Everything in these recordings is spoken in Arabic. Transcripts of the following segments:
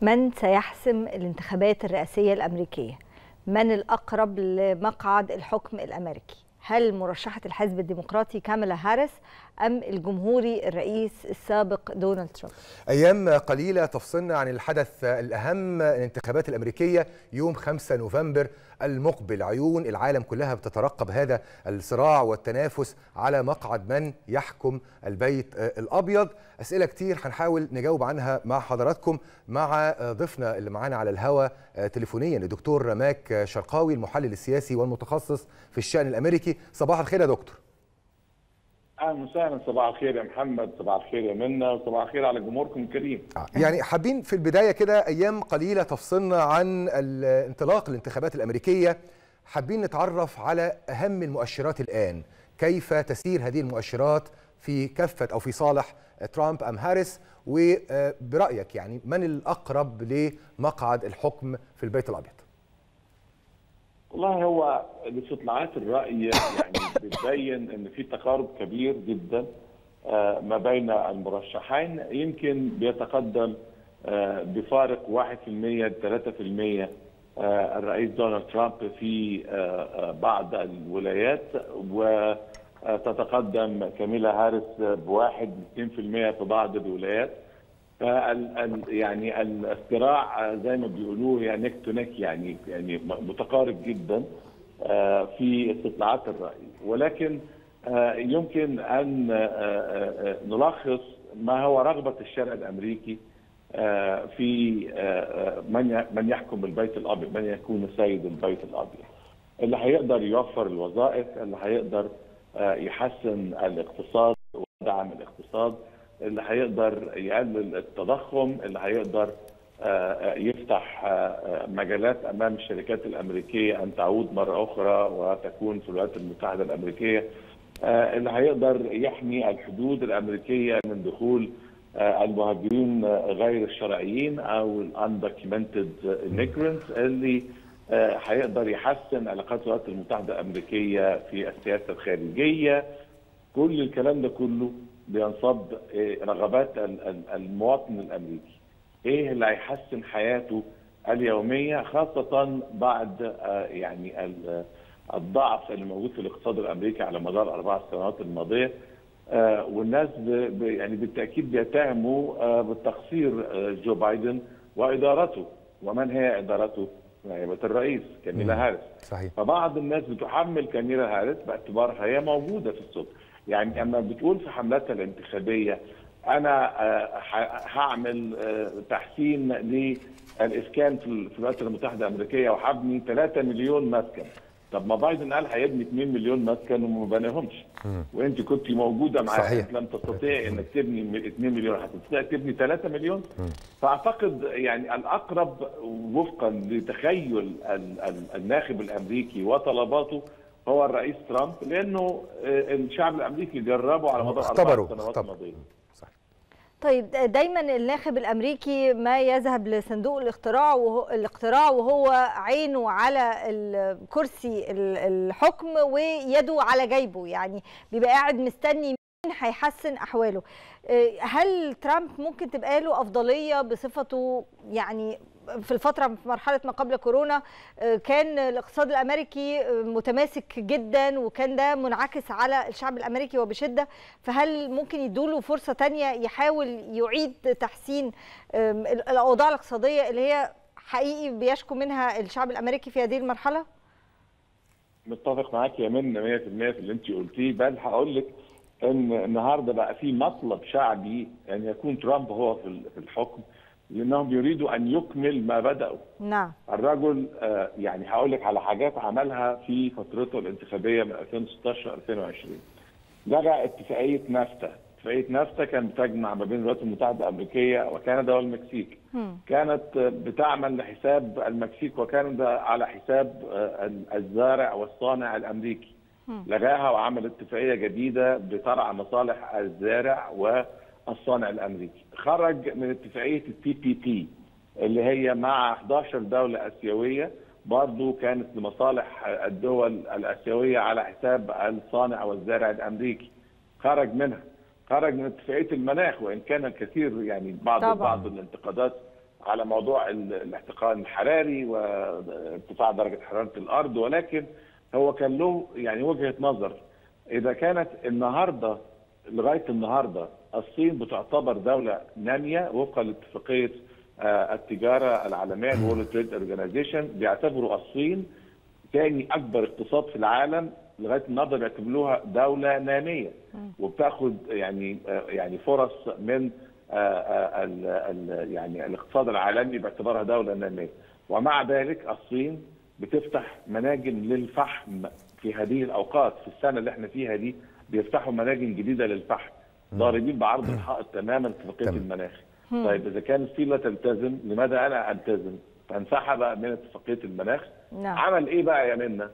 من سيحسم الانتخابات الرئاسية الأمريكية؟ من الأقرب لمقعد الحكم الأمريكي؟ هل مرشحة الحزب الديمقراطي كامالا هاريس أم الجمهوري الرئيس السابق دونالد ترامب؟ أيام قليلة تفصلنا عن الحدث الأهم، الانتخابات الأمريكية يوم 5 نوفمبر المقبل. عيون العالم كلها بتترقب هذا الصراع والتنافس على مقعد من يحكم البيت الأبيض. أسئلة كتير هنحاول نجاوب عنها مع حضراتكم، مع ضيفنا اللي معانا على الهواء تليفونيا الدكتور ماك شرقاوي، المحلل السياسي والمتخصص في الشأن الأمريكي. صباح الخير يا دكتور. اهلا وسهلا. صباح الخير يا محمد، صباح الخير يا منى، وصباح الخير على جمهوركم الكريم. يعني حابين في البدايه كده، ايام قليله تفصلنا عن انطلاق الانتخابات الامريكيه، حابين نتعرف على اهم المؤشرات الان، كيف تسير هذه المؤشرات في كفه او في صالح ترامب ام هاريس، وبرايك يعني من الاقرب لمقعد الحكم في البيت الابيض؟ والله هو لاستطلاعات الرأي يعني بتبين ان في تقارب كبير جدا ما بين المرشحين، يمكن بيتقدم بفارق 1% ل 3% الرئيس دونالد ترامب في بعض الولايات، وتتقدم كامالا هاريس ب1 2% في بعض الولايات. يعني الصراع زي ما بيقولوه يعني نيك تو نيك، يعني متقارب جدا في استطلاعات الرأي، ولكن يمكن ان نلخص ما هو رغبة الشارع الامريكي في من يحكم البيت الابيض، من يكون سيد البيت الابيض، اللي هيقدر يوفر الوظائف، اللي هيقدر يحسن الاقتصاد ويدعم الاقتصاد، اللي هيقدر يقلل التضخم، اللي هيقدر يفتح مجالات امام الشركات الامريكيه ان تعود مره اخرى وتكون في الولايات المتحده الامريكيه، اللي هيقدر يحمي الحدود الامريكيه من دخول المهاجرين غير الشرعيين او الاندوكيومنتد ميجرنتس، اللي هيقدر يحسن علاقات الولايات المتحده الامريكيه في السياسه الخارجيه. كل الكلام ده كله بينصب رغبات المواطن الامريكي، ايه اللي هيحسن حياته اليوميه، خاصه بعد يعني الضعف اللي موجود في الاقتصاد الامريكي على مدار ال4 سنوات الماضيه، والناس يعني بالتاكيد بيتهموا بالتقصير جو بايدن وادارته. ومن هي ادارته؟ نائبه الرئيس كامالا هاريس. صحيح. فبعض الناس بتحمل كامالا هاريس باعتبارها هي موجوده في السوق، يعني اما بتقول في حملاتها الانتخابيه انا هعمل تحسين للاسكان في الولايات المتحده الامريكيه وهبني 3 مليون مسكن. طب ما بايدن قال هيبني 2 مليون مسكن وما بناهمش، وانت كنت موجوده معاه، لم تستطيع انك تبني 2 مليون، هتستطيع تبني 3 مليون. فاعتقد يعني الاقرب وفقا لتخيل الناخب الامريكي وطلباته هو الرئيس ترامب، لأنه الشعب الأمريكي جربه على مدار 4 سنوات الماضية. طيب دايما الناخب الأمريكي ما يذهب لصندوق الاقتراع وهو عينه على كرسي الحكم ويده على جيبه، يعني بيبقى قاعد مستني مين هيحسن أحواله. هل ترامب ممكن تبقى له أفضلية بصفته، يعني في الفترة في مرحلة ما قبل كورونا كان الاقتصاد الأمريكي متماسك جدا وكان ده منعكس على الشعب الأمريكي وبشدة، فهل ممكن يدوله فرصة تانية يحاول يعيد تحسين الأوضاع الاقتصادية اللي هي حقيقي بيشكو منها الشعب الأمريكي في هذه المرحلة؟ متفق معاك يا منى 100% في اللي انت قلتيه، بل هقول لك ان النهارده بقى في مطلب شعبي ان يعني يكون ترامب هو في الحكم، لأنهم يريدوا أن يكمل ما بدأوا. نعم. الرجل يعني هقول لك على حاجات عملها في فترته الانتخابية من 2016 ل 2020. لغى اتفاقية نافتا، اتفاقية نافتا كانت بتجمع ما بين الولايات المتحدة الأمريكية وكندا والمكسيك. كانت بتعمل لحساب المكسيك وكندا على حساب الزارع والصانع الأمريكي. لغاها وعمل اتفاقية جديدة بترعى مصالح الزارع والصانع الامريكي. خرج من اتفاقيه التي بي اللي هي مع 11 دوله اسيويه، برضه كانت لمصالح الدول الاسيويه على حساب الصانع والزارع الامريكي. خرج منها، خرج من اتفاقيه المناخ، وان كان الكثير يعني بعض الانتقادات على موضوع الاحتقان الحراري وارتفاع درجة حرارة الأرض، ولكن هو كان له يعني وجهة نظر. إذا كانت النهاردة لغاية النهاردة الصين بتعتبر دولة نامية وفقا لاتفاقية التجارة العالمية World Trade Organization، بيعتبروا الصين ثاني أكبر اقتصاد في العالم لغاية النهاردة، بيعتبروها دولة نامية وبتاخد يعني فرص من يعني الاقتصاد العالمي باعتبارها دولة نامية، ومع ذلك الصين بتفتح مناجم للفحم في هذه الأوقات. في السنة اللي احنا فيها دي بيفتحوا مناجم جديدة للفحم، ضاربين بعرض الحائط تماما اتفاقية المناخ. طيب إذا كان الصين لا تلتزم، لماذا أنا ألتزم؟ فانسحب من اتفاقية المناخ. عمل إيه بقى يا منا؟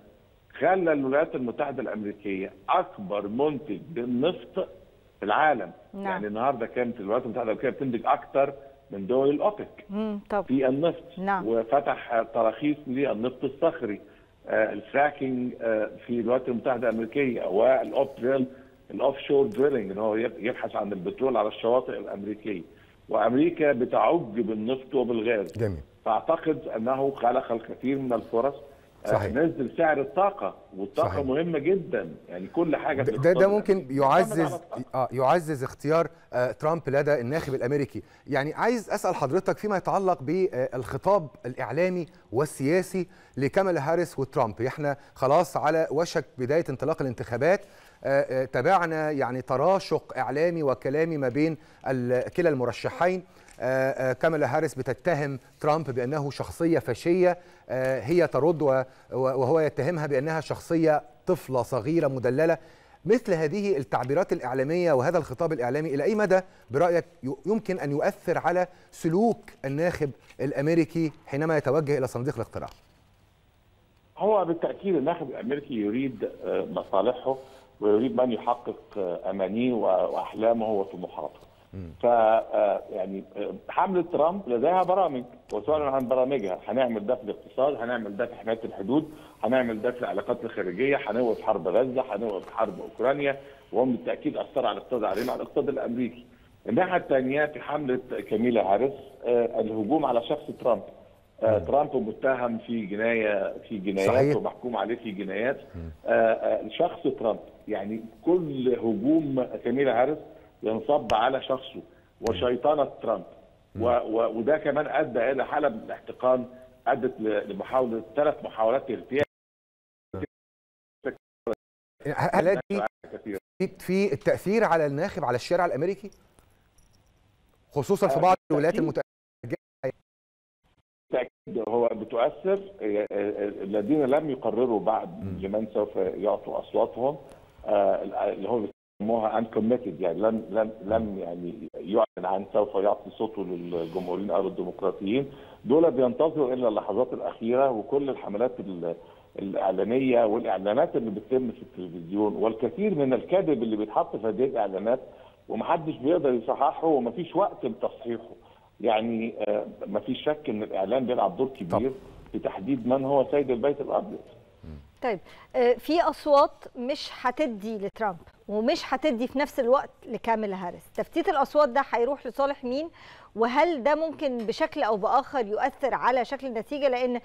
خلى الولايات المتحدة الأمريكية أكبر منتج للنفط في العالم. يعني النهارده كانت الولايات المتحدة الأمريكية بتنتج أكتر من دول الأوبك في النفط، وفتح تراخيص للنفط الصخري، الفراكينج في الولايات المتحدة الأمريكية، والأوف شور دريلينج اللي هو يبحث عن البترول على الشواطئ الأمريكية. وأمريكا بتعج بالنفط وبالغاز. جميل. فأعتقد أنه خلق الكثير من الفرص. صحيح. نزل سعر الطاقة، والطاقة صحيح. مهمة جدا، يعني كل حاجة ده ممكن يعزز اختيار ترامب لدى الناخب الأمريكي. يعني عايز أسأل حضرتك فيما يتعلق بالخطاب الإعلامي والسياسي لكامالا هاريس وترامب. احنا خلاص على وشك بداية انطلاق الانتخابات، تابعنا يعني تراشق إعلامي وكلامي ما بين كلا المرشحين. كامالا هاريس بتتهم ترامب بأنه شخصية فاشية، هي ترد وهو يتهمها بأنها شخصية طفلة صغيرة مدللة. مثل هذه التعبيرات الإعلامية وهذا الخطاب الإعلامي إلى أي مدى برأيك يمكن أن يؤثر على سلوك الناخب الأمريكي حينما يتوجه إلى صندوق الاقتراع؟ هو بالتأكيد الناخب الأمريكي يريد مصالحه ويريد من يحقق أمانيه وأحلامه وطموحاته. ف يعني حمله ترامب لديها برامج، وسؤالنا عن برامجها. هنعمل ده في الاقتصاد، هنعمل ده في حمايه الحدود، هنعمل ده في العلاقات الخارجيه، هنوقف حرب غزه، هنوقف حرب اوكرانيا، وهم بالتاكيد اثر على الاقتصاد علينا، على الاقتصاد الامريكي. الناحيه الثانيه في حمله كامالا هاريس الهجوم على شخص ترامب. ترامب متهم في جنايات ومحكوم عليه في جنايات. شخص ترامب، يعني كل هجوم كامالا هاريس ينصب على شخصه وشيطانة ترامب، وده كمان أدى إلى حالة من الاحتقان أدت لمحاولة 3 محاولات اغتيال. هل في التأثير على الناخب على الشارع الأمريكي؟ خصوصا في بعض الولايات المتأثرة. بالتأكيد هو بتؤثر. الذين لم يقرروا بعد لمن سوف يعطوا أصواتهم، اللي هو سموها uncommitted، يعني لم يعني يعلن عن سوف يعطي صوته للجمهوريين او الديمقراطيين، دول بينتظروا الا اللحظات الاخيره. وكل الحملات الاعلانيه والاعلانات اللي بتتم في التلفزيون، والكثير من الكذب اللي بيتحط في هذه الاعلانات ومحدش بيقدر يصححه ومفيش وقت لتصحيحه. يعني مفيش شك ان الاعلام بيلعب دور كبير في تحديد من هو سيد البيت الابيض. طيب في اصوات مش هتدي لترامب ومش هتدي في نفس الوقت لكامالا هاريس، تفتيت الاصوات ده هيروح لصالح مين؟ وهل ده ممكن بشكل او باخر يؤثر على شكل النتيجه؟ لان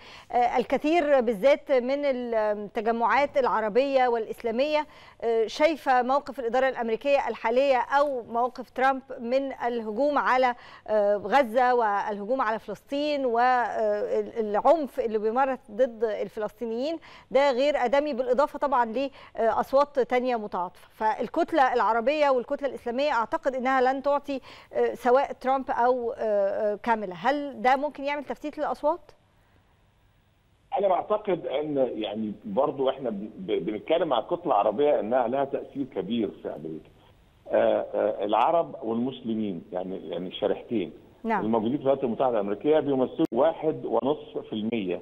الكثير بالذات من التجمعات العربيه والاسلاميه شايفه موقف الاداره الامريكيه الحاليه او موقف ترامب من الهجوم على غزه والهجوم على فلسطين والعنف اللي بيمارس ضد الفلسطينيين ده غير ادمي، بالاضافه طبعا لاصوات ثانيه متعاطفه. فالكتله العربيه والكتله الاسلاميه اعتقد انها لن تعطي سواء ترامب او كامالا. هل ده ممكن يعمل تفتيت للاصوات؟ انا بعتقد ان يعني برضو احنا بنتكلم على الكتله العربيه انها لها تاثير كبير في امريكا. العرب والمسلمين يعني الشريحتين الموجودين في الولايات المتحده الامريكيه بيمثلوا 1.5%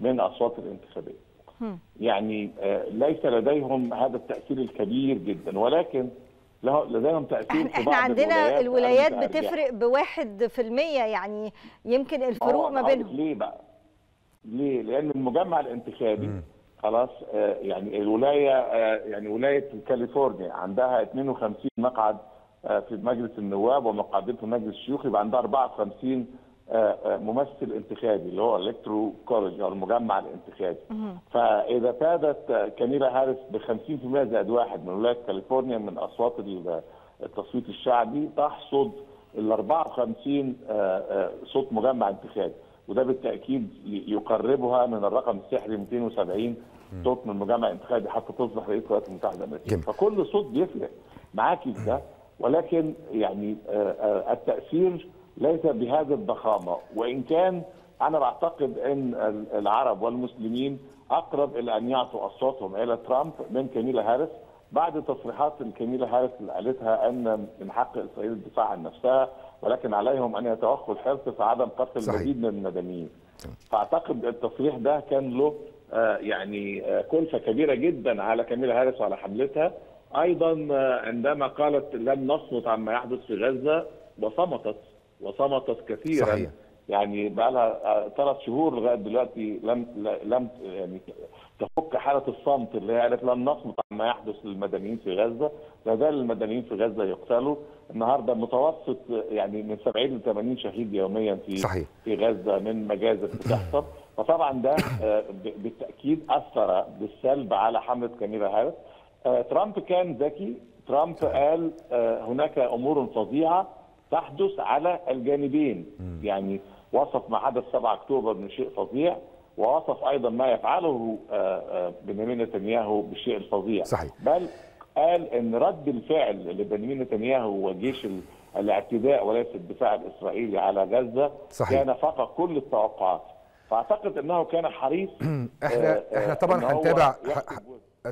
من الاصوات الانتخابيه. يعني ليس لديهم هذا التاثير الكبير جدا، ولكن لديهم تأثير. احنا عندنا الولايات بتفرق ب1%، يعني يمكن الفروق ما بينهم. ليه بقى؟ ليه؟ لأن المجمع الانتخابي خلاص يعني الولاية يعني ولاية كاليفورنيا عندها 52 مقعد في مجلس النواب ومقعدين في مجلس الشيوخ، يبقى عندها 54 ممثل انتخابي اللي هو الكترو كولج او المجمع الانتخابي. فاذا فادت كامالا هاريس ب 50% زائد 1 من ولايه كاليفورنيا من اصوات التصويت الشعبي، تحصد ال 54 صوت مجمع انتخابي، وده بالتاكيد يقربها من الرقم السحري 270 صوت من مجمع انتخابي حتى تصبح رئيس الولايات المتحده الامريكيه. فكل صوت بيفرق معاكي في ده، ولكن يعني التاثير ليس بهذا الضخامه، وان كان انا بعتقد ان العرب والمسلمين اقرب الى ان يعطوا اصواتهم الى ترامب من كامالا هاريس بعد تصريحات كامالا هاريس اللي قالتها ان من حق اسرائيل الدفاع عن نفسها، ولكن عليهم ان يتوخوا الحرص في عدم قتل المزيد من المدنيين. فاعتقد التصريح ده كان له يعني كلفه كبيره جدا على كامالا هاريس وعلى حملتها. ايضا عندما قالت لن نصمت عما يحدث في غزه، وصمتت كثيرا. صحيح. يعني بقى لها 3 شهور لغايه دلوقتي لم يعني تفك حاله الصمت اللي هي قالت لن نصمت عما يحدث للمدنيين في غزه، لا زال المدنيين في غزه يقتلوا، النهارده متوسط يعني من 70 ل 80 شهيد يوميا في غزه من مجازر بتحصل، فطبعا ده بالتاكيد اثر بالسلب على حمله كامالا هاريس. ترامب كان ذكي، ترامب قال هناك امور فظيعه تحدث على الجانبين، يعني وصف ما حدث 7 اكتوبر بشيء فظيع، ووصف ايضا ما يفعله بنيامين نتنياهو بالشيء الفظيع. صحيح. بل قال ان رد الفعل لبنيامين نتنياهو وجيش الاعتداء وليس الدفاع الاسرائيلي على غزه كان فوق كل التوقعات. فاعتقد انه كان حريص. احنا طبعا هنتابع،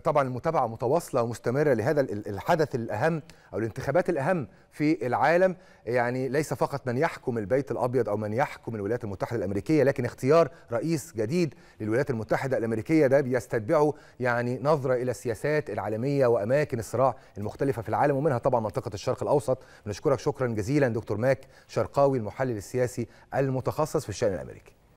طبعا المتابعة متواصلة ومستمرة لهذا الحدث الأهم أو الانتخابات الأهم في العالم. يعني ليس فقط من يحكم البيت الأبيض أو من يحكم الولايات المتحدة الأمريكية، لكن اختيار رئيس جديد للولايات المتحدة الأمريكية ده بيستتبعه يعني نظرة إلى السياسات العالمية وأماكن الصراع المختلفة في العالم، ومنها طبعا منطقة الشرق الأوسط. بنشكرك شكرا جزيلا دكتور ماك شرقاوي، المحلل السياسي المتخصص في الشأن الأمريكي.